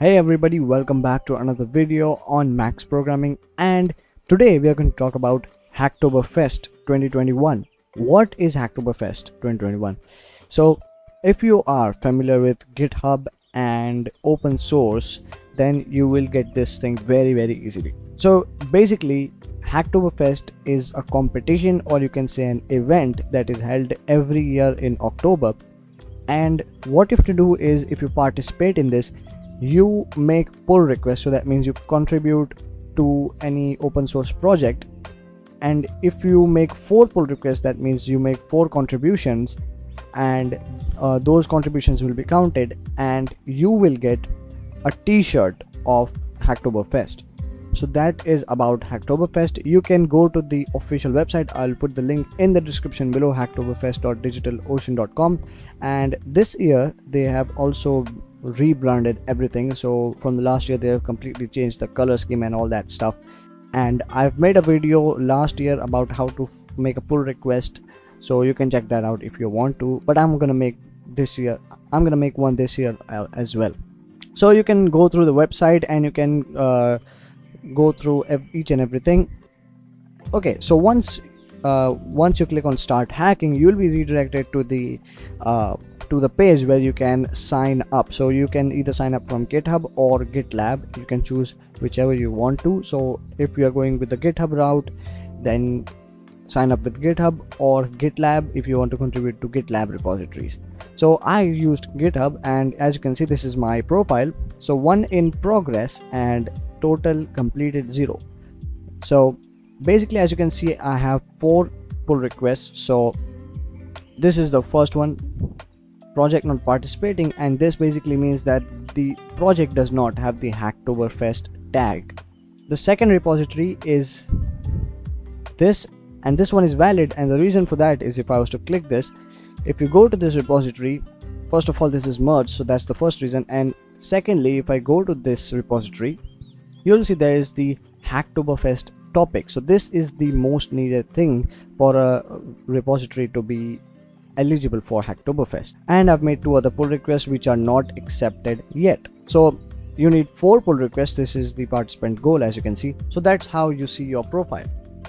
Hey everybody, welcome back to another video on Max programming, and today we are going to talk about Hacktoberfest 2021. What is Hacktoberfest 2021? So if you are familiar with GitHub and open source, then you will get this thing very easily. So basically Hacktoberfest is a competition, or you can say an event, that is held every year in October. And what you have to do is, if you participate in this, you make pull requests. So that means you contribute to any open source project, and if you make 4 pull requests, that means you make 4 contributions, and those contributions will be counted, and you will get a t-shirt of Hacktoberfest. So that is about Hacktoberfest. You can go to the official website. I'll put the link in the description below, hacktoberfest.digitalocean.com, and this year they have also rebranded everything. So from the last year they have completely changed the color scheme and all that stuff, and I've made a video last year about how to make a pull request, so you can check that out if you want to. But I'm gonna make one this year as well. So you can go through the website and you can go through each and everything. Okay, so once you click on start hacking, you'll be redirected to the page where you can sign up. So you can either sign up from GitHub or GitLab. You can choose whichever you want to. So if you are going with the GitHub route, then sign up with GitHub, or GitLab if you want to contribute to GitLab repositories. So I used GitHub, and as you can see, this is my profile. So 1 in progress and total completed 0. So basically, as you can see, I have 4 pull requests. So this is the first one, project not participating, and this basically means that the project does not have the Hacktoberfest tag. The second repository is this, and this one is valid, and the reason for that is, if I was to click this, if you go to this repository, first of all, this is merged, so that's the first reason, and secondly, if I go to this repository, you'll see there is the Hacktoberfest topic. So this is the most needed thing for a repository to be eligible for Hacktoberfest. And I've made 2 other pull requests which are not accepted yet. So you need 4 pull requests. This is the participant goal, as you can see. So that's how you see your profile.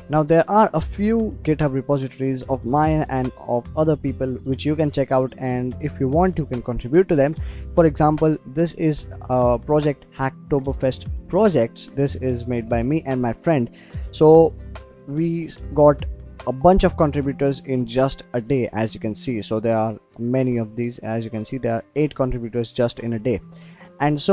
Now there are a few GitHub repositories of mine and of other people which you can check out, and if you want you can contribute to them. For example, this is a project, Hacktoberfest projects. This is made by me and my friend. So we got a bunch of contributors in just a day, as you can see. So there are many of these. As you can see, there are 8 contributors just in a day. And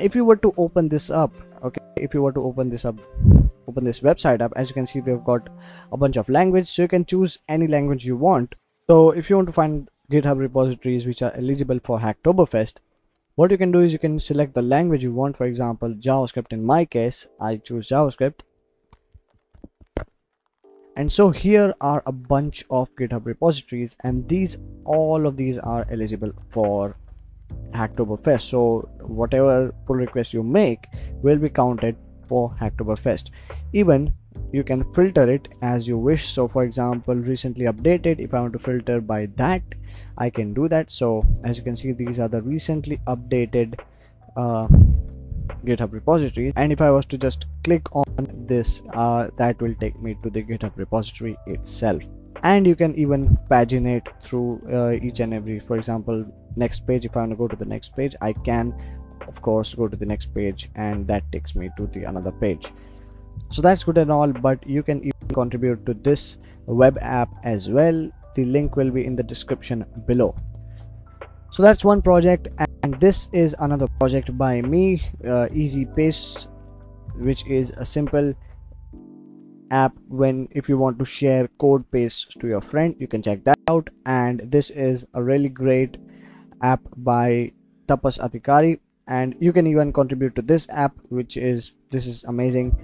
if you were to open this up, okay, if you were to open this website up, as you can see, we've got a bunch of language, so you can choose any language you want. So if you want to find GitHub repositories which are eligible for Hacktoberfest, what you can do is you can select the language you want. For example, JavaScript. In my case, I choose JavaScript. And so here are a bunch of GitHub repositories, and all of these are eligible for Hacktoberfest. So whatever pull request you make will be counted for Hacktoberfest. Even you can filter it as you wish. So for example, recently updated, if I want to filter by that, I can do that. So as you can see, these are the recently updated GitHub repository, and if I was to just click on this, that will take me to the GitHub repository itself. And you can even paginate through each and every, for example, next page. If I want to go to the next page, I can of course go to the next page, and that takes me to the another page. So that's good and all, but you can even contribute to this web app as well. The link will be in the description below. So that's one project, and this is another project by me, Easy Pastes, which is a simple app if you want to share code paste to your friend. You can check that out. And this is a really great app by Tapas Adhikari, and you can even contribute to this app, this is amazing.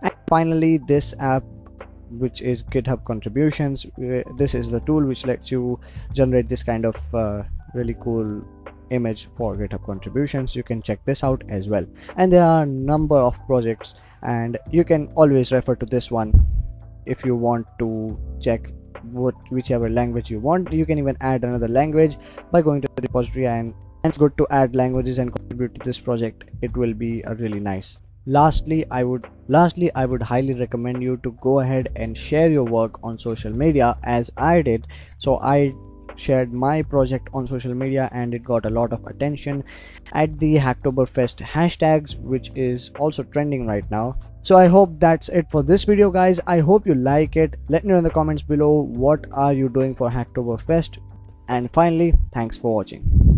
And finally, this app, which is GitHub contributions. This is the tool which lets you generate this kind of really cool image for GitHub contributions. You can check this out as well. And there are a number of projects, and you can always refer to this one if you want to check whichever language you want. You can even add another language by going to the repository and and it's good to add languages and contribute to this project. It will be really nice. Lastly, I would highly recommend you to go ahead and share your work on social media as I did. So I shared my project on social media and it got a lot of attention at the Hacktoberfest hashtags, which is also trending right now. So I hope that's it for this video, guys. I hope you like it. Let me know in the comments below what are you doing for Hacktoberfest. And finally, thanks for watching.